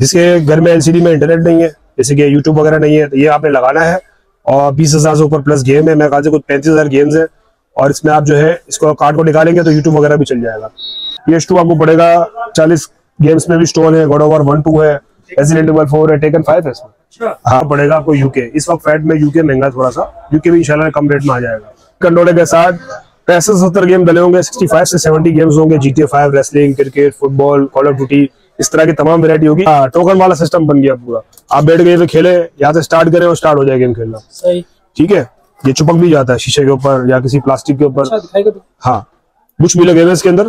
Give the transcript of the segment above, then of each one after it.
जिसके घर में एलसीडी में इंटरनेट नहीं है, जैसे कि यूट्यूब वगैरह नहीं है, तो ये आपने लगाना है। और 20,000 से ऊपर प्लस गेम है, मेरे ख्याल से कुछ 35,000 गेम्स है। और इसमें आप जो है इसको कार्ड को निकालेंगे तो यूट्यूब वगैरह भी चल जाएगा। PS2 आपको पड़ेगा 40 गेम्स में भी स्टोर है, गॉड ऑफ वॉर 1-2 है, रेजिडेंट इवल 4 है, टेकन 5 है इसमें। हाँ पड़ेगा आपको यूके, इस वक्त फैट में यूके महंगा थोड़ा सा, यूके भी इंशाल्लाह कम रेट में आ जाएगा। कंट्रोलर के साथ 65-70 गेम डले होंगे, 65 से 70 गेम्स होंगे, GTA 5, wrestling, cricket, football, call of duty, इस तरह की तमाम वेरायटी होगी। हाँ टोकन वाला सिस्टम बन गया पूरा, आप बैठ गए तो खेले, यहाँ से स्टार्ट करें और स्टार्ट हो जाए गेम खेलना। सही ठीक है, ये चुपक भी जाता है शीशे के ऊपर या किसी प्लास्टिक के ऊपर। हाँ कुछ भी लगे हुए इसके अंदर,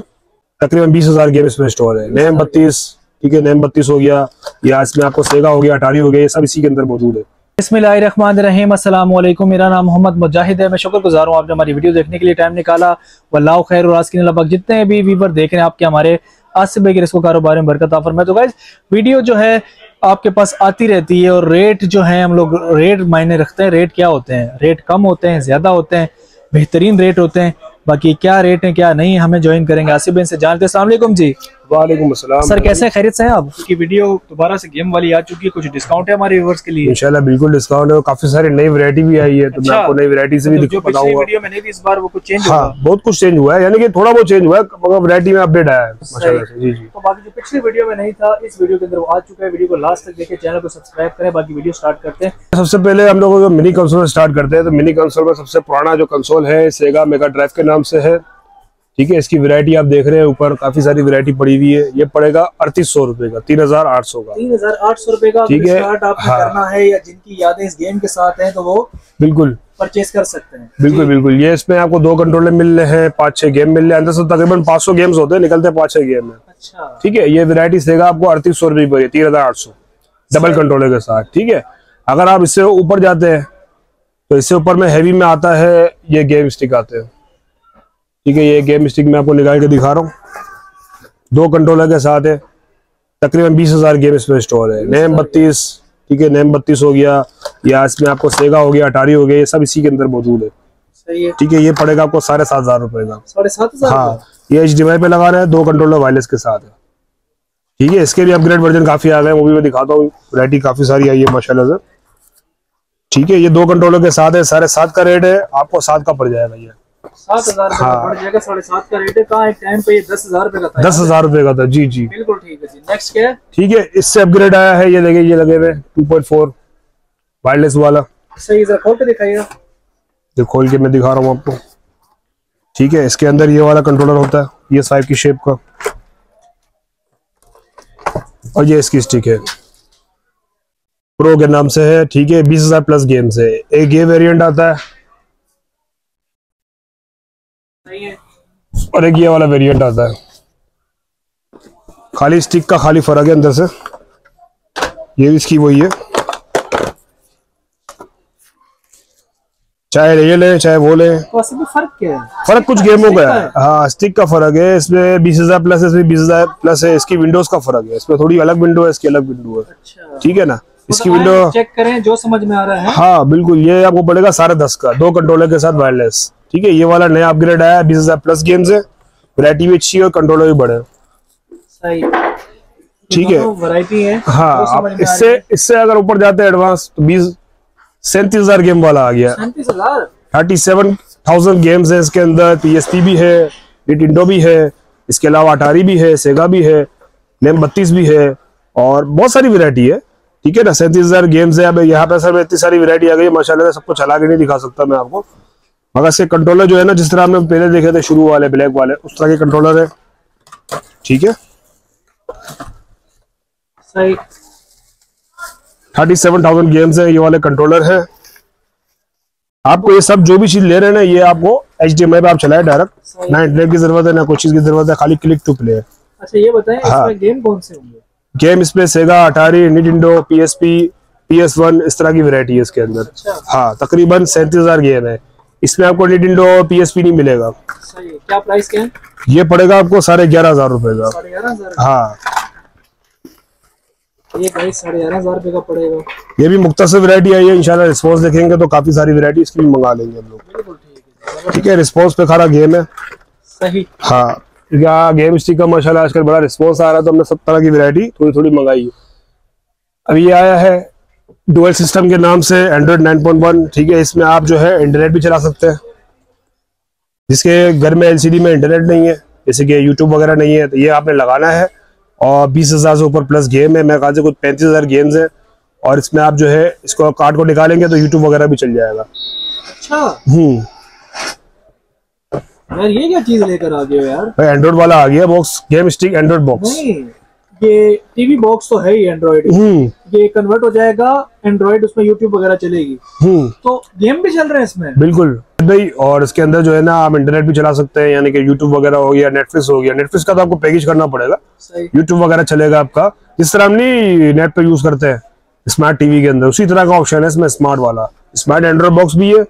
तकरीबन 20,000 गेम इसमें स्टोर है। NEM 32 ठीक है, NEM 32 हो गया, या इसमें आपको सेगा हो गया, अटारी हो गया, ये सब इसी के अंदर मौजूद है। बिस्मिल्लाहिर्रहमानिर्रहीम, अस्सलाम वालेकुम, मेरा नाम मोहम्मद मुजाहिद है। मैं शुक्रगुजार हूँ आपने हमारी वीडियो देखने के लिए टाइम निकाला। वल्लाहु खैर व राज़िकीन। लगभग जितने भी व्यूअर देख रहे हैं आपके हमारे आसिफ भाई के इसको कारोबार में बरकत अता फरमाए। तो गाइस वीडियो जो है आपके पास आती रहती है, और रेट जो है हम लोग रेट मायने रखते हैं। रेट क्या होते हैं, रेट कम होते हैं, ज्यादा होते हैं, बेहतरीन रेट होते हैं। बाकी क्या रेट है क्या नहीं, हमें ज्वाइन करेंगे आसिफ भाई से जानते हैं। अस्सलाम वालेकुम जी। वालेकुम अस्सलाम सर, कैसे खैरियत से हैं आप? की वीडियो दोबारा से गेम वाली आ चुकी है, कुछ डिस्काउंट है हमारे व्यूअर्स के लिए? इंशाल्लाह बिल्कुल डिस्काउंट है, और काफी सारी नई वैरायटी भी आई है, तो मैं आपको नई वैरायटी से भी दिखाऊंगा। वीडियो में नहीं थी इस बार, वो कुछ चेंज हुआ? हां बहुत कुछ चेंज हुआ है, यानी कि थोड़ा बहुत चेंज हुआ है मगर वैरायटी में अपडेट आया है माशाल्लाह से। जी जी, तो बाकी जो पिछली वीडियो में नहीं था इस वीडियो के अंदर वो आ चुका है। वीडियो को लास्ट तक देखें, चैनल को सब्सक्राइब करें। बाकी वीडियो स्टार्ट करते हैं। सबसे पहले हम लोग जो मिनी कंसोल स्टार्ट करते हैं, तो मिनी कंसोल में सबसे पुराना जो कंसोल है सेगा मेगा ड्राइव के नाम से है। ठीक है, इसकी वैरायटी आप देख रहे हैं ऊपर काफी सारी वैरायटी पड़ी हुई है। ये पड़ेगा 3800 रुपए का, 3800 का, 3800 रुपए का। ठीक है, हाँ। करना है या जिनकी यादें इस गेम के साथ हैं तो वो बिल्कुल परचेस कर सकते हैं। बिल्कुल बिल्कुल, ये इसमें आपको 2 कंट्रोलर मिल रहे हैं, 5-6 गेम मिल रहे हैं, अंदर से तकरीबन 500 गेम्स होते हैं, निकलते हैं 5-6 गेम है। अच्छा ठीक है, ये वैरायटी देगा आपको 3800 रुपए पर, 3800 डबल कंट्रोलर के साथ। ठीक है, अगर आप इससे ऊपर जाते हैं तो इससे ऊपर में हैवी में आता है, ये गेम स्टिक आते हैं। ठीक है, ये गेम स्टिक मैं आपको निकाल के दिखा रहा हूँ, 2 कंट्रोलर के साथ है, तकरीबन 20,000 गेम इसमें स्टोर है। NEM 32 ठीक है, NEM 32 हो गया, या इसमें आपको सेगा हो गया, अटारी हो गया, ये सब इसी के अंदर मौजूद है। सही है। ठीक है, ये पड़ेगा आपको 7500 रुपए का, 7500। हाँ ये HDMI पे लगा रहा है, 2 कंट्रोलर वायरलेस के साथ है। ठीक है, इसके भी अपग्रेड वर्जन काफी आ गए, वो भी मैं दिखाता हूँ, वैरायटी काफी सारी आई है माशाल्लाह से। ठीक है, ये 2 कंट्रोलर के साथ है, 7.5 का रेट है, आपको 7 का पड़ जाएगा ये। 7,000 बढ़ जाएगा, 7.5 का रेट है। कहाँ एक टाइम पे ये 10,000 रुपए का था, 10,000 रुपए का था। जी जी बिल्कुल ठीक है जी। नेक्स्ट क्या है? ठीक है, इससे अपग्रेड आया है, ये लगे, ये लगे हुए 2.4 वायरलेस वाला। सही है, खोल के दिखाइएगा। ये खोल के मैं दिखा रहा हूँ आपको। ठीक है, इसके अंदर ये वाला कंट्रोलर होता है, ये साइड की शेप का, और ये इसकी स्टिक है, प्रो के नाम से है। ठीक है, 20,000 प्लस गेम्स है, एक ये वेरिएंट आता है और एक ये वाला वेरिएंट आता है। खाली स्टिक का खाली फर्क है अंदर से, ये इसकी वही है, चाहे ये ले चाहे वो ले, फर्क क्या है? फर्क कुछ गेमों का है। हाँ स्टिक का फर्क है, इसमें 20,000 प्लस है, इसमें 20,000 प्लस है। इसकी विंडोज का फर्क है, इसमें थोड़ी अलग विंडो है, इसकी अलग विंडो है। ठीक है ना, इसकी विंडो चेक करें जो समझ में आ रहा है। हाँ बिल्कुल, ये आपको पड़ेगा 10.5 का, 2 कंट्रोलर के साथ वायरलेस। ठीक है, ये वाला नया अपग्रेड आया है, 20,000 प्लस गेम्स है, वैरायटी भी अच्छी है और कंट्रोलर भी बड़े। सही ठीक है, वैरायटी है। हाँ तो इससे अगर ऊपर जाते हैं एडवांस तो 37,000 गेम वाला आ गया, 37,000 गेम्स है इसके अंदर। PSP भी है, निंटेंडो भी है, इसके अलावा अटारी भी है, सेगा भी है, NEM 32 भी है, और बहुत सारी वैरायटी है। ठीक है ना, 37,000 गेम्स है। अब यहाँ पे सर इतनी सारी वैरायटी आ गई है माशाल्लाह, सबको चला के नहीं दिखा सकता मैं आपको, मगर इसके कंट्रोलर जो है ना, जिस तरह हमने पहले देखे थे शुरू वाले ब्लैक वाले, उस तरह के कंट्रोलर है। ठीक है, सही 37,000 गेम्स है, ये वाले कंट्रोलर है। आपको ये सब जो भी चीज ले रहे हैं ना, ये आपको HDMI पे आप चलाए डायरेक्ट, ना इंटरनेट की जरूरत है ना कुछ चीज की जरूरत है, खाली क्लिक टू प्ले है। अच्छा ये बताएं इसमें गेम कौन से होंगे? गेम इसमें Sega, Atari, Nintendo, PSP, PS1, इस तरह की वैरायटी है इसके अंदर। हाँ तकरीबन 37,000 गेम है, इसमें आपको निंटेंडो और PSP नहीं मिलेगा। सही है, क्या प्राइस क्या है? ये पड़ेगा आपको 11,500 रुपए का, 11,500। हाँ ये प्राइस 11,500 रुपए का पड़ेगा। ये भी मुख्तसर वैरायटी आई है, इंशाल्लाह रिस्पॉन्स देखेंगे तो काफी सारी वैरायटी इसकी भी मंगा लेंगे हम लोग। ठीक है, रिस्पॉन्स पे खारा गेम है। सही हाँ, गेम स्टिक का माशाल्लाह आजकल बड़ा रिस्पॉन्स आ रहा है, तो हमने सब तरह की वैरायटी थोड़ी थोड़ी मंगाई है। अभी ये आया है डुअल सिस्टम के नाम से एंड्रॉयड 9.1, ठीक है। इसमें आप जो है इंटरनेट भी चला सकते हैं, जिसके घर में एलसीडी में इंटरनेट नहीं है, जैसे कि यूट्यूब वगैरह नहीं है, तो ये आपने लगाना है। और 20,000 से ऊपर प्लस गेम है, मेरे ख्याल से कुछ 35,000 गेम्स हैं। और इसमें आप जो है इसको कार्ड को निकालेंगे तो यूट्यूब वगैरह भी चल जाएगा। अच्छा यार, ये क्या चीज लेकर आ गए हो यार। भाई एंड्रॉइड वाला आ गया box, game stick Android box. ये टीवी बॉक्स तो है ही एंड्रॉइड, ये कन्वर्ट हो जाएगा एंड्रॉइड, उसमें यूट्यूब वगैरह चलेगी, तो गेम भी चल रहे हैं इसमें। बिल्कुल भाई, और इसके अंदर जो है ना आप इंटरनेट भी चला सकते हैं, यानी कि यूट्यूब वगैरह हो गया, नेटफ्लिक्स हो गया। नेटफ्लिक्स का तो आपको पैकेज करना पड़ेगा, यूट्यूब वगैरह चलेगा आपका, जिस तरह हम नहीं नेट पे यूज करते हैं स्मार्ट टीवी के अंदर, उसी तरह का ऑप्शन है इसमें स्मार्ट वाला। स्मार्ट एंड्रॉइड बॉक्स भी है,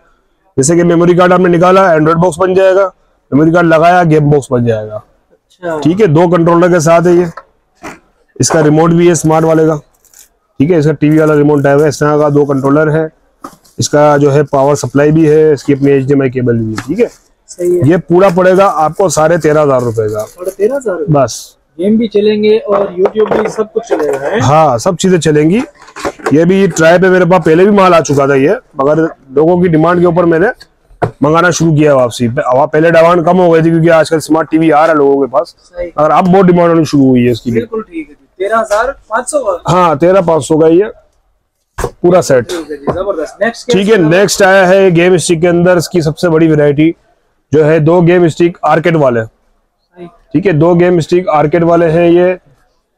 जैसे कि मेमोरी कार्ड आपने निकाला एंड्रॉइड बॉक्स बन जाएगा, मेमोरी कार्ड लगाया गेम बॉक्स बन जाएगा। ठीक है, दो कंट्रोलर के साथ है ये, इसका रिमोट भी है स्मार्ट वाले का, ठीक है। इसका टीवी वाला रिमोट टाइप है, इस तरह का दो कंट्रोलर है, इसका जो है पावर सप्लाई भी है, इसकी अपनी HDMI केबल भी है, ठीक है। सही है। ये पूरा पड़ेगा आपको 13,500 रुपए का, 13,500 बस। गेम भी चलेंगे और यूट्यूब भी सब कुछ चलेगा। हाँ, सब चीजें चलेंगी। ये भी ट्राई पे मेरे पास पहले भी माल आ चुका था ये, मगर लोगों की डिमांड के ऊपर मैंने मंगाना शुरू किया वापसी। पहले डिमांड कम हो गई थी क्योंकि आजकल स्मार्ट टीवी आ रहा है लोगों के पास, और अब बहुत डिमांड होनी शुरू हुई है इसकी। बिल्कुल ठीक है, 13,500 का। हाँ, 13,500 का ये पूरा सेट, जबरदस्त। ठीक है, नेक्स्ट आया है गेम स्टिक के अंदर, इसकी सबसे बड़ी वैरायटी जो है दो गेम स्टिक आर्केड वाले, ठीक है। दो गेम स्टिक आर्केड वाले हैं, ये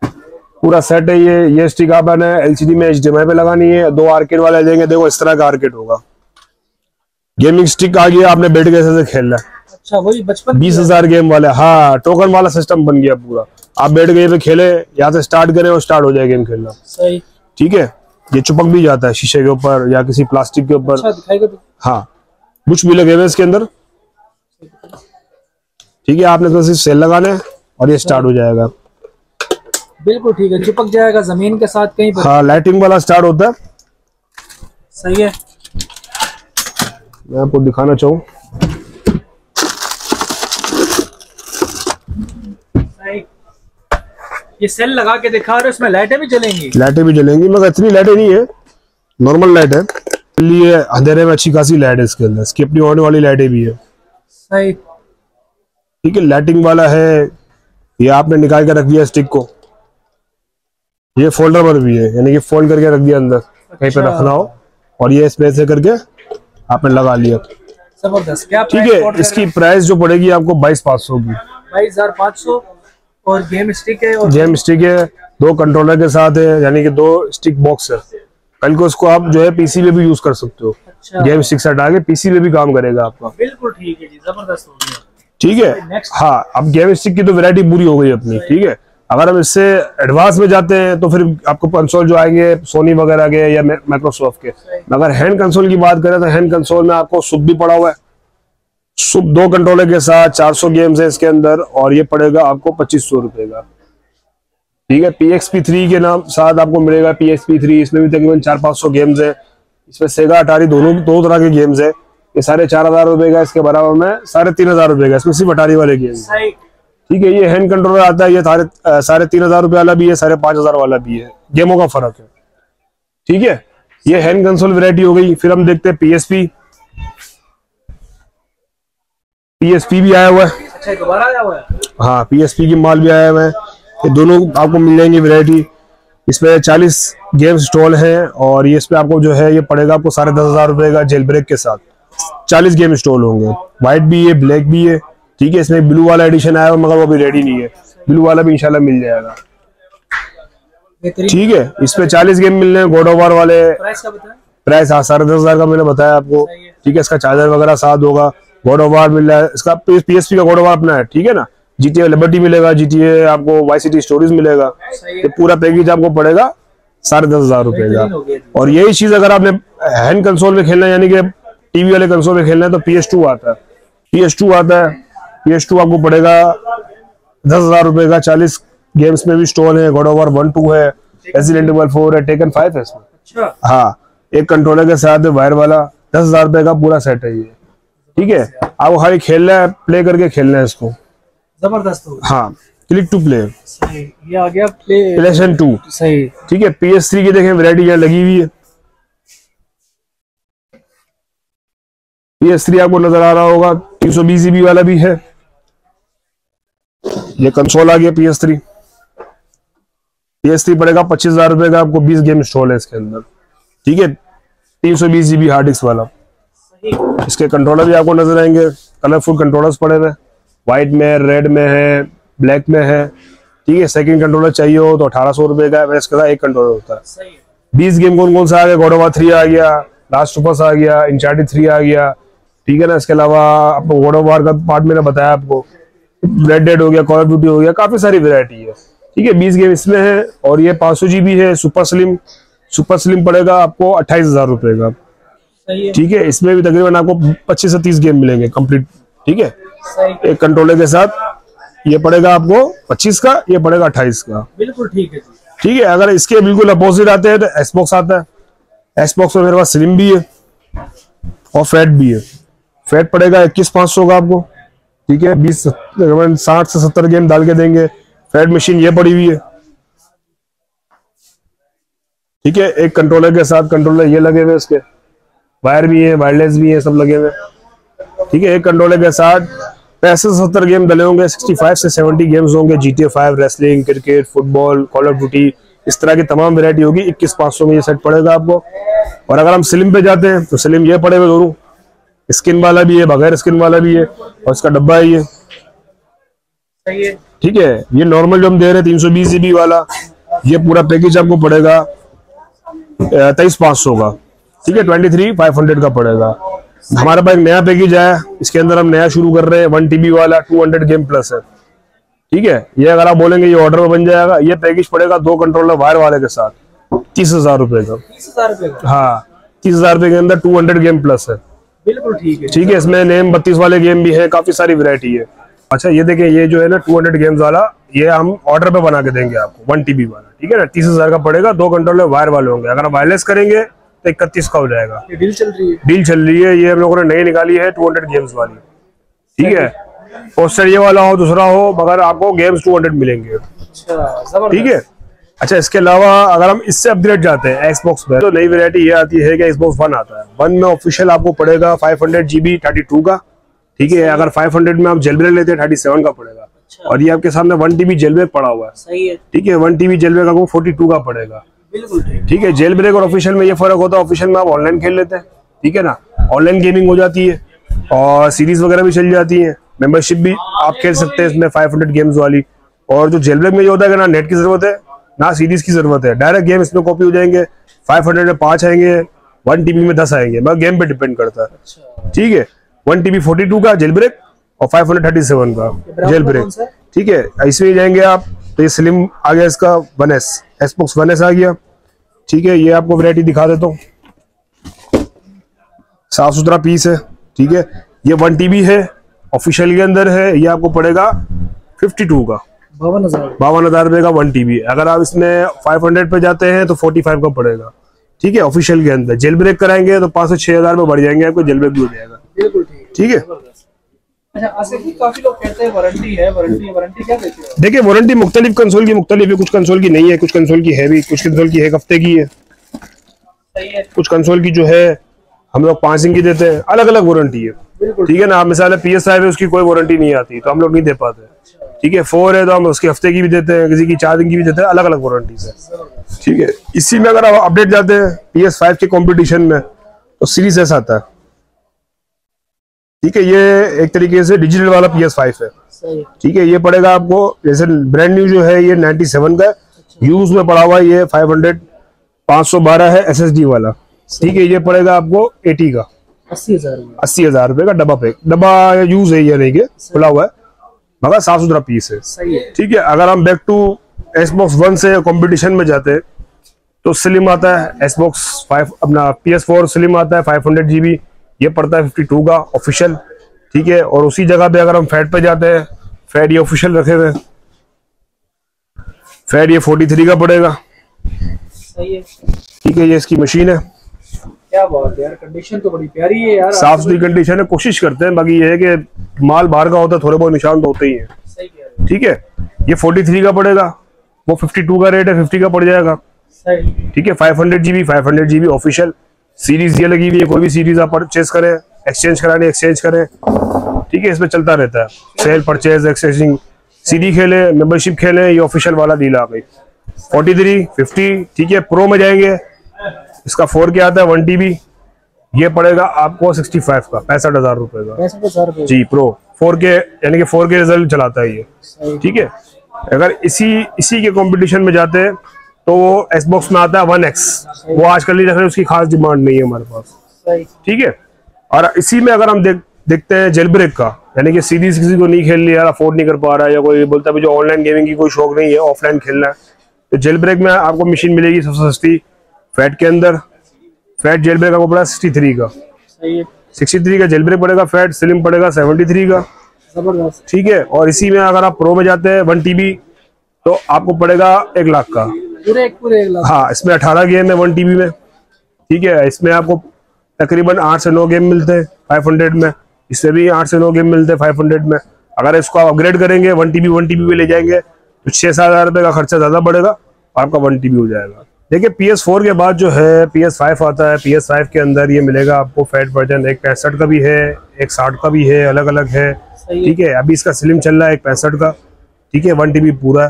पूरा सेट है। ये स्टिक आप है एलसीडी में HDMI पे लगानी है, दो आर्केड वाले देंगे, देखो इस तरह का आर्केड होगा। गेमिंग स्टिक आ गया, आपने बैठ के खेलना है। अच्छा, वही बचपन 20,000 गेम वाले। हाँ, टोकन वाला सिस्टम बन गया पूरा, आप बैठ गए पे खेले, यहाँ से स्टार्ट करें और स्टार्ट हो जाए गेम खेलना। सही, ठीक है। ये चुपक भी जाता है शीशे के ऊपर या किसी प्लास्टिक के ऊपर। अच्छा, हाँ, कुछ भी लगे हुए इसके अंदर, ठीक है। आपने तो सिर्फ सेल लगाना है और ये स्टार्ट हो जाएगा। बिल्कुल ठीक है, चिपक जाएगा जमीन के साथ कहीं पर। हाँ, लाइटिंग वाला स्टार्ट होता है। सही है, मैं आपको दिखाना चाहूँ। ये सेल लगा के दिखा रहे, इसमें लाइटें भी जलेंगी। लाइटें भी जलेंगी, मगर इतनी लाइटें नहीं है, नॉर्मल लाइट है, इसलिए अंधेरे में अच्छी खासी लाइट है इसके अंदर। इसकी अपनी ऑन वाली लाइटें भी है। सही, ठीक है। लाइटिंग वाला है ये, आपने निकाल के रख दिया स्टिक को, ये फोल्डर पर भी है, यानी कि फोल्ड करके रख दिया अंदर। अच्छा, कहीं पे रखना हो और ये स्पेस से करके आपने लगा लिया। जबरदस्त, ठीक है। इसकी प्राइस जो पड़ेगी आपको 22,500 की, 22,500। और गेम स्टिक है, दो कंट्रोलर के साथ है, यानी कि दो स्टिक बॉक्स है। कल को इसको आप जो है पीसी में भी यूज कर सकते हो। अच्छा, गेम स्टिक से हटा के पीसी में भी काम करेगा आपका। बिल्कुल ठीक है जी, जबरदस्त हो गया, ठीक है। हाँ, अब गेम स्टिक की तो वैरायटी पूरी हो गई अपनी, ठीक है। अगर हम इससे एडवांस में जाते हैं तो फिर आपको कंसोल जो आएंगे सोनी वगैरह के या माइक्रोसॉफ्ट के। अगर हैंड कंसोल की बात करें तो हैंड कंसोल में आपको सुप भी पड़ा हुआ है, सुप दो कंट्रोलर के साथ, 400 गेम्स है इसके अंदर, और ये पड़ेगा आपको 2,500 रुपए का, ठीक है। PSP 3 के नाम साथ आपको मिलेगा PSP 3, इसमें भी तकरीबन 400-500 गेम्स है। इसमें सेगा अटारी दोनों दो तरह के गेम्स है। ये 4,500 रुपए का, इसके बराबर में 3,500 रुपए का, इसमें सिर्फ अटारी वाले गेम्स, ठीक है। ये हैंड कंट्रोलर आता है, ये 3,500 रुपए वाला भी है, 5,500 वाला भी है, गेमों का फर्क है, ठीक है। ये हैंड कंसोल वेरायटी हो गई। फिर हम देखते हैं PSP भी आया हुआ है। अच्छा, दोबारा आया हुआ है। हाँ, PSP की माल भी आया हुआ है। ये दोनों आपको मिल जाएंगी वैरायटी। इसमें 40 गेम स्टॉल हैं, और ये इसमें आपको जो है ये पड़ेगा आपको 10,500 रुपए का, जेल ब्रेक के साथ। 40 गेम स्टॉल होंगे, व्हाइट भी है, ब्लैक भी है, ठीक है। इसमें ब्लू वाला एडिशन आया हुआ, मगर वो अभी रेडी नहीं है, ब्लू वाला भी इंशाल्लाह मिल जाएगा, ठीक है। इसमें 40 गेम मिलने हैं। गॉड ऑफ वॉर वाले प्राइस 10,500 का मैंने बताया आपको, ठीक है। इसका चार्जर वगैरह साथ होगा। गॉड ऑफ वॉर मिल रहा है इसका, PSP का गॉड ऑफ वॉर अपना है, ठीक है ना। GTA लिबर्टी मिलेगा, GTA आपको वाई सिटी स्टोरीज मिलेगा। ये पूरा पैकेज आपको पड़ेगा 10,500 रुपए का। और यही चीज अगर आपने हैंड कंसोल में खेलना है, यानी कि टीवी वाले कंसोल में खेलना है, तो PS2 आता है। PS2 आपको पड़ेगा 10,000 रुपए का। 40 गेम्स में भी स्टॉल है, गॉड ऑफ वॉर 1-2 है, Resident Evil 4 है, Tekken 5 है इसमें। हाँ, एक कंट्रोलर के साथ वायर वाला, 10,000 रुपए का पूरा सेट है ये, ठीक है। आपको खाली खेलना है, प्ले करके खेलना है इसको, जबरदस्त। हाँ, क्लिक टू प्ले, ये आ गया प्लेस्टेशन 2, सही ठीक है। PS3 की देखें वैरायटी यहाँ लगी हुई है, PS3 आपको नजर आ रहा होगा, 320 GB वाला भी है, ये कंसोल आ गया PS3। PS3 पड़ेगा 25,000 रुपए का, आपको 20 गेम इंस्टॉल है इसके अंदर, ठीक है, 320 GB हार्ड डिस्क वाला। इसके कंट्रोलर भी आपको नजर आएंगे, कलरफुल कंट्रोलर्स पड़े हुए, व्हाइट में, रेड में है, ब्लैक में है, ठीक है। सेकंड कंट्रोलर चाहिए हो तो 1800 रुपए का है, इसके साथ एक कंट्रोलर होता है, सही है। 20 गेम कौन कौन सा आ गया, गॉड ऑफ वॉर 3 आ गया, लास्ट ऑफ अस आ गया, अनचार्टेड 3 आ गया, ठीक है ना। इसके अलावा आपको गॉड ऑफ वॉर का पार्ट मैंने बताया आपको, रेड डेड हो गया, कॉल ऑफ ड्यूटी हो गया, काफी सारी वेरायटी है, ठीक है। 20 गेम इसमें है और ये 500 GB है। सुपर स्लिम पड़ेगा आपको 28,000 रुपए का, ठीक है। इसमें भी तकरीबन आपको 25 से 30 गेम मिलेंगे कंप्लीट, ठीक है, एक कंट्रोलर के साथ। ये पड़ेगा आपको 25 का, ये पड़ेगा 28 का, बिल्कुल ठीक है, ठीक है। अगर इसके बिल्कुल अपोजिट आते हैं तो एक्सबॉक्स आता है। एक्सबॉक्स में मेरे पास स्लिम भी है और फैट भी है। फैट पड़ेगा 21,500 का आपको, ठीक है। 60 से 70 गेम डाल के देंगे। फैट मशीन ये पड़ी हुई है, ठीक है, एक कंट्रोलर के साथ। कंट्रोलर ये लगे हुए, उसके वायर भी है, वायरलेस भी है, सब लगे हुए, ठीक है। एक कंट्रोलर के साथ 65 से 70 गेम डले होंगे, 65 से 70 गेम्स होंगे। GTA 5, wrestling, cricket, football, call of duty, इस तरह की तमाम वेरायटी होगी। 21,500 में ये सेट पड़ेगा आपको। और अगर हम स्लिम पे जाते हैं तो स्लिम ये पड़े हुए दोनों, स्किन वाला भी है, बगैर स्किन वाला भी है, और इसका डब्बा है ये, ठीक है। ये नॉर्मल जो हम दे रहे हैं 320 GB वाला, ये पूरा पैकेज आपको पड़ेगा 23,500 का, ठीक है, 23,500 का पड़ेगा। हमारे पास एक नया पैकेज आया, इसके अंदर हम नया शुरू कर रहे हैं, 1 TB वाला, 200 गेम प्लस है, ठीक है। ये अगर आप बोलेंगे ये ऑर्डर में बन जाएगा, ये पैकेज पड़ेगा 2 कंट्रोलर वायर वाले के साथ 30,000 रुपए का। 30,000 रुपए का, हाँ, 30,000 रुपए के अंदर 200 गेम प्लस है, बिल्कुल ठीक है, ठीक है। इसमें नेम 32 वाले गेम भी है, काफी सारी वेरायटी है। अच्छा ये देखें, ये जो है ना 200 गेम्स वाला, ये हम ऑर्डर पे बना के देंगे आपको 1 TB वाला, ठीक है ना, 30,000 का पड़ेगा, 2 कंट्रोलर वायर वाले होंगे। अगर आप वायरलेस करेंगे 31 का हो जाएगा। ये डील चल रही है, ये हम लोगों ने नई निकाली है 200 गेम्स वाली, ठीक है। पोस्टर ये वाला हो, दूसरा हो, मगर आपको गेम्स 200 मिलेंगे, ठीक है। अच्छा इसके अलावा अगर हम इससे अपग्रेड जाते हैं एक्सबॉक्स पे, तो नई वेरायटी ये आती है कि Xbox 1 आता है। 1 में ऑफिशियल आपको पड़ेगा 500 GB 32 का, ठीक है। अगर 500 में आप जेलब्रेक लेते हैं 37 का पड़ेगा। और ये आपके सामने 1 TB जेलब्रेक पड़ा हुआ है, ठीक है, 1 TB जेलब्रेक आपको 42 का पड़ेगा, ठीक है। जेल ब्रेक और ऑफिशियल में ये फर्क होता है, ऑफिशियल में आप ऑनलाइन खेल लेते हैं, ठीक है ना, ऑनलाइन गेमिंग हो जाती है और सीरीज वगैरह भी चल जाती है, मेंबरशिप भी आप खेल सकते हैं इसमें 500 गेम्स वाली। और जो जेल ब्रेक में ये होता है कि ना नेट की जरूरत है ना सीरीज की जरूरत है, डायरेक्ट गेम इसमें कॉपी हो जाएंगे। 500 में 5 आएंगे, 1 TB में 10 आएंगे, बस गेम पे डिपेंड करता है, ठीक है। 1 TB 42 का जेल ब्रेक और 537 का जेल ब्रेक, ठीक है, ऐसे ही जाएंगे आप। तो ये स्लिम आ गया, इसका 1S, Xbox 1S आ गया, ठीक है। ये आपको वैरायटी दिखा देता हूँ, साफ सुथरा पीस है, ठीक है। ये 1 TB है, ऑफिशियल के अंदर है, ये आपको पड़ेगा 52 का, 52,000 रुपए का 1 TB। अगर आप इसमें 500 पे जाते हैं तो 45 का पड़ेगा, ठीक है, ऑफिशियल के अंदर। जेल ब्रेक कराएंगे तो 5 से 6 हजार में बढ़ जाएंगे, आपको जेल ब्रेक भी हो जाएगा, बिल्कुल ठीक है। अच्छा आसिफ जी, काफी लोग कहते हैं वारंटी क्या देते हो? देखिए वारंटी मुख्तलिफ कंसोल की मुख्तलिफ है, कुछ कंसोल की नहीं है, कुछ कंसोल की है भी, कुछ कंसोल की है 1 हफ्ते की है, सही है, कुछ कंसोल की जो है हम लोग 5 दिन की देते हैं, अलग अलग वारंटी है, ठीक है ना। आप मिसाल है PS5 है, उसकी कोई वारंटी नहीं आती तो हम लोग नहीं दे पाते, ठीक है। 4 है तो हम उसकी हफ्ते की भी देते हैं, किसी की 4 दिन की भी देते हैं, अलग अलग वारंटीज है, ठीक है। इसी में अगर आप अपडेट जाते हैं PS5 के कॉम्पिटिशन में तो सीरीज S आता है, ठीक है। ये एक तरीके से डिजिटल वाला PS5 है, ठीक है। ये पड़ेगा आपको जैसे ब्रांड न्यू जो है ये 97 का, यूज में पड़ा हुआ ये 500 512 है SSD वाला, ठीक है। ये पड़ेगा आपको 80 का, 80,000 रुपए का डब्बा पैक, डब्बा यूज है या नहीं के खुला हुआ है, मगर साफ सुथरा पीस है, ठीक है। अगर हम बैक टू Xbox 1 से कॉम्पिटिशन में जाते हैं तो स्लिम आता है Xbox 5, अपना PS4 स्लिम आता है 500 GB, ये पड़ता है 52 का ऑफिशियल, ठीक है। और उसी जगह पे अगर हम फैट पे जाते हैं, फैट ये ऑफिशियल रखे हुए, फैट ये 43 का पड़ेगा, सही है, ठीक है। ये इसकी मशीन है, क्या बात है यार, कंडीशन तो बड़ी प्यारी है यार, साफ सुथरी कंडीशन है, कोशिश करते हैं। बाकी ये है कि माल बाहर का होता है, थोड़े बहुत निशान तो होते ही है, ठीक है। ये 43 का पड़ेगा, वो 52 का रेट है, 50 का पड़ जाएगा सही। ठीक है, 500 GB ऑफिशियल सीरीज ये लगी हुई है, कोई भी सीरीज आप परचेज करें, एक्सचेंज कराने एक्सचेंज करें, ठीक है, इसमें चलता रहता है सेल परचेज एक्सचेंजिंग। सीडी खेले, मेंबरशिप खेले, ये ऑफिशियल वाला डील आ गई 43, 50। ठीक है, प्रो में जाएंगे, इसका 4K आता है, 1TB, ये पड़ेगा आपको 65 का, 65,000 रुपए का जी। प्रो 4K यानी कि 4K रिजल्ट चलाता है ये, ठीक है। अगर इसी के कंपटीशन में जाते हैं तो वो Xbox में आता है 1X, वो आजकल नहीं रख रहे, उसकी खास डिमांड नहीं है हमारे पास, ठीक है। और इसी में अगर हम देखते हैं जेलब्रेक का, यानी कि सीरीज किसी को नहीं खेलनी यार, अफोर्ड नहीं कर पा रहा है, या कोई बोलता है जो ऑनलाइन गेमिंग की कोई शौक नहीं है, ऑफलाइन खेलना है, तो जेलब्रेक में आपको मशीन मिलेगी सबसे सस्ती फैट के अंदर। फैट जेलब्रेक आपको पड़ा 63 का, 63 का जेलब्रेक पड़ेगा, फैट स्लिम पड़ेगा 73 का, ठीक है। और इसी में अगर आप प्रो में जाते हैं 1TB तो आपको पड़ेगा 1 लाख का, पूरे 1 लाख। हाँ, इसमें 18 गेम है 1TB में, ठीक है। इसमें आपको तकरीबन 8 से 9 गेम मिलते हैं 500 में, इससे भी 8 से 9 गेम मिलते हैं 500 में। अगर इसको आप अपग्रेड करेंगे 1TB पे ले जाएंगे तो 6-7 हज़ार रुपये का खर्चा ज़्यादा पड़ेगा, आपका 1TB हो जाएगा। देखिए PS4 के बाद जो है PS5 आता है, PS5 के अंदर ये मिलेगा आपको फैट वर्जन, एक 65 का भी है, एक 60 का भी है, अलग अलग है, ठीक है। अभी इसका स्लिम चल रहा है 165 का, ठीक है, 1TB पूरा,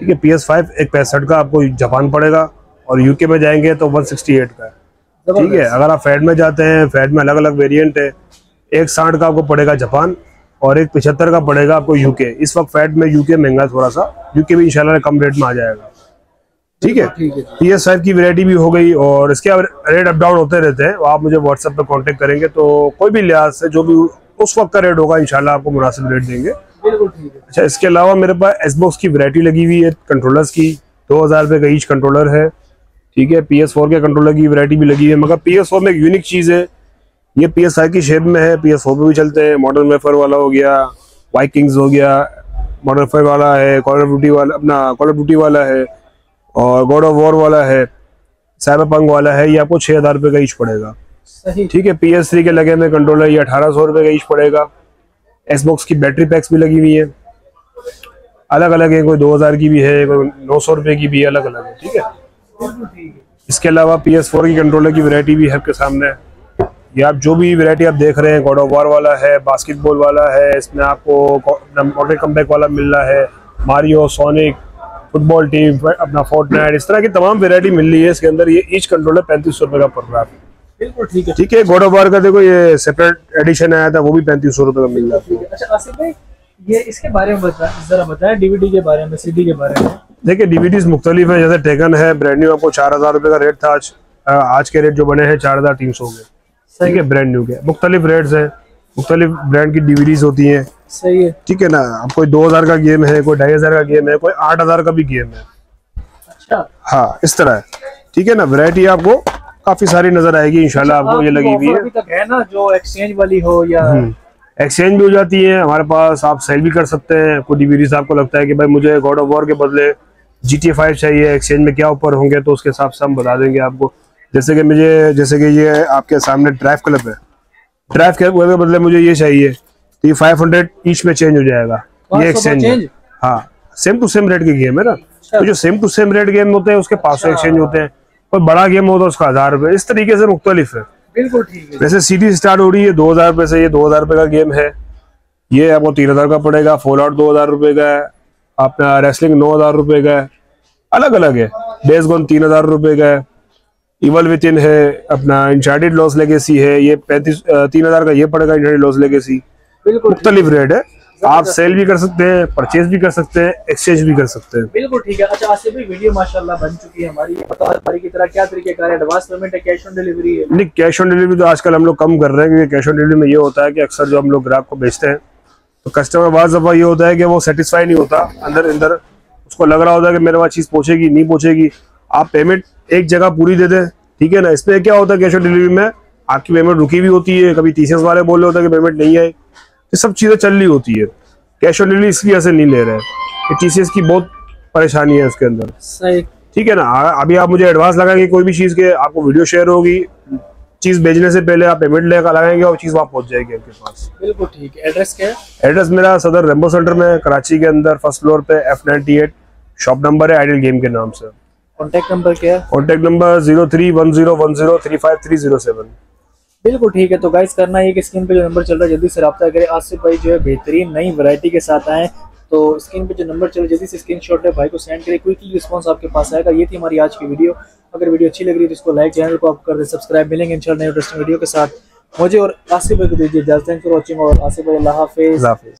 ठीक है। PS5 165 का आपको जापान पड़ेगा, और UK में जाएंगे तो 168 का, ठीक है। अगर आप फैट में जाते हैं, फैट में अलग अलग वेरियंट है, एक 60 का आपको पड़ेगा जापान और एक 75 का पड़ेगा आपको यूके। इस वक्त फैट में यूके महंगा थोड़ा सा, यूके भी इंशाल्लाह कम रेट में आ जाएगा, ठीक है। PS5 की वैरायटी भी हो गई, और इसके रेट अप डाउन होते रहते हैं। आप मुझे व्हाट्सएप पर कांटेक्ट करेंगे तो कोई भी लिहाज से जो भी उस वक्त का रेट होगा इंशाल्लाह आपको मुनासिब रेट देंगे, बिल्कुल ठीक है। अच्छा, इसके अलावा मेरे पास Xbox की वैरायटी लगी हुई है कंट्रोलर्स की, 2000 रुपये का ईच कंट्रोलर है, ठीक है। PS4 के कंट्रोलर की वैरायटी भी लगी है, मगर PS4 में एक यूनिक चीज़ है, ये PS5 की शेप में है, PS4 पे भी चलते हैं। मॉडर्न वेफर वाला हो गया, वाइकिंग्स हो गया, मॉडर्न वेफर वाला है, कॉल ऑफ ड्यूटी वाला है, और गॉड ऑफ वॉर वाला है, साइबरपंक वाला है, ये आपको 6,000 रुपये का ईच पड़ेगा, ठीक है। PS3 के लगे हुए कंट्रोलर ये 1,800 रुपये का ईच पड़ेगा। Xbox की बैटरी पैक्स भी लगी हुई है, अलग अलग है, कोई 2,000 की भी है, कोई 900 रुपये की भी, अलग अलग है, ठीक है। इसके अलावा PS4 की कंट्रोलर की वैरायटी भी है आपके सामने। ये आप जो भी वैरायटी आप देख रहे हैं, गॉड ऑफ वॉर वाला है, बास्केटबॉल वाला है, इसमें आपको मॉडल कमबैक वाला मिल रहा है, मारियो, सोनिक, फुटबॉल टीम, अपना फोर्टनाइट, इस तरह की तमाम वैरायटी मिल रही है इसके अंदर। ये ईच कंट्रोलर 3500 रुपये का पड़ रहा है, बिल्कुल ठीक है, ठीक है। गॉड ऑफ वॉर का देखो ये सेपरेट एडिशन आया था, वो भी 3500 रुपये का मिल रहा है। अच्छा आसिफ भाई, ये इसके बारे में जरा बताएं, DVD के बारे में, CD के बारे में। देखिए DVDs मुख्तलिफ है, जैसे टेकन है ब्रांड न्यू, आपको 4,000 रुपये का रेट था, आज के रेट जो बने हैं 4,300 के, ठीक है, ब्रांड न्यू के। मुख्तलिफ रेट्स हैं, मुख्तलिफ ब्रांड की DVDs होती हैं, सही है, ठीक है ना। कोई 2,000 का गेम है, कोई 2,500 का गेम है, कोई 8,000 का भी गेम है। अच्छा, हाँ, इस तरह है, ठीक है ना। वैरायटी आपको काफी सारी नजर आएगी इंशाल्लाह। आपको ये लगी हुई है ना, जो एक्सचेंज वाली हो या एक्सचेंज भी हो जाती है हमारे पास, आप सेल भी कर सकते हैं। कोई DVDs आपको लगता है कि भाई मुझे गॉड ऑफ वॉर के बदले GTA 5 चाहिए, एक्सचेंज में क्या ऑफर होंगे, तो उसके हिसाब से हम बता देंगे आपको। जैसे कि ये आपके सामने ड्राइव क्लब है, ड्राइव क्लब के बदले मुझे ये चाहिए, तो ये 500 ईच में चेंज हो जाएगा, ये एक्सचेंज। हाँ, सेम टू सेम रेट के गेम है ना, तो जो same to same rate game होते हैं उसके 500 एक्सचेंज होते हैं, और बड़ा गेम होता है उसका 1,000 रुपये। इस तरीके से मुख्तलिफ है, बिल्कुल ठीक है। वैसे सीडी स्टार्ट हो रही है 2,000 रुपये से, ये 2,000 रुपये का गेम है, ये आपको 3,000 का पड़ेगा। फॉलआउट 2,000 रुपये का है, अपना रेस्लिंग 9,000 रुपये का है, अलग अलग है। डेज गॉन 3,000 रुपये का है, इवल विथिन है, अपना इंचार्टेड लॉस लेगेसी है, ये 3,000 का ये पड़ेगा, इंचार्टेड लॉस लेगेसी, बिल्कुल मुख्तलिफ रेट है। आप सेल भी कर सकते हैं, परचेज भी कर सकते हैं, एक्सचेंज भी कर सकते हैं, बिल्कुल ठीक है। अच्छा आसिफ भाई, वीडियो माशाल्लाह बन चुकी है हमारी, बताओ की तरह क्या तरीकेकार है, एडवांस पेमेंट है, कैश ऑन डिलीवरी है? नहीं, कैश ऑन डिलीवरी तो आजकल हम लोग कम कर रहे हैं, क्योंकि कैश ऑन डिलीवरी में ये होता है कि अक्सर जो हम लोग ग्राहक को बेचते हैं तो कस्टमर बाद दफा ये होता है कि वो सेटिस्फाई नहीं होता, अंदर अंदर उसको लग रहा होता है कि मेरे पास चीज़ पहुँचेगी नहीं पहुँचेगी। आप पेमेंट एक जगह पूरी दे दें, ठीक है ना। इसमें क्या होता है, कैश ऑन डिलीवरी में आपकी पेमेंट रुकी भी होती है, कभी TCS वाले बोल रहे होते हैं कि पेमेंट नहीं आई, ये सब चीज़ें चल रही होती है। कैश ऑन डिलीवरी इसलिए ऐसे नहीं ले रहे हैं, TCS की बहुत परेशानी है उसके अंदर, सही, ठीक है ना। अभी आप मुझे एडवांस लगाएंगे कोई भी चीज़ के, आपको वीडियो शेयर होगी, चीज भेजने से पहले आप पेमेंट लगाएंगे और चीज वहाँ पहुँच जाएगी आपके पास। बिल्कुल ठीक है। एड्रेस क्या है? एड्रेस मेरा सदर रेम्बो सेंटर में कराची के अंदर फर्स्ट फ्लोर पे F98 शॉप नंबर है आइडियल गेम के नाम से। कॉन्टेक्ट नंबर क्या है? Contact number 0310103530 7। बिल्कुल ठीक है। तो गाइस करना ये कि स्क्रीन पे जो नंबर चल रहा है जल्दी से रब्ता करें। आसिफ भाई जो है बेहतरीन नई वैरायटी के साथ आए, तो स्क्रीन पे जो नंबर चल रहा है जल्दी से स्क्रीनशॉट है भाई को सेंड करें, क्विकली रिस्पांस आपके पास आएगा। ये थी हमारी आज की वीडियो। अगर वीडियो अच्छी लग रही है तो इसको लाइक, चैनल को आप कर दें सब्सक्राइब। मिलेंगे इंशाल्लाह नई इंटरेस्टिंग वीडियो के साथ। मुझे और आसिफ भाई को दीजिए इजाजत। थैंक फॉर वॉचिंग और आसिफ भाई अल्लाह हाफिज़।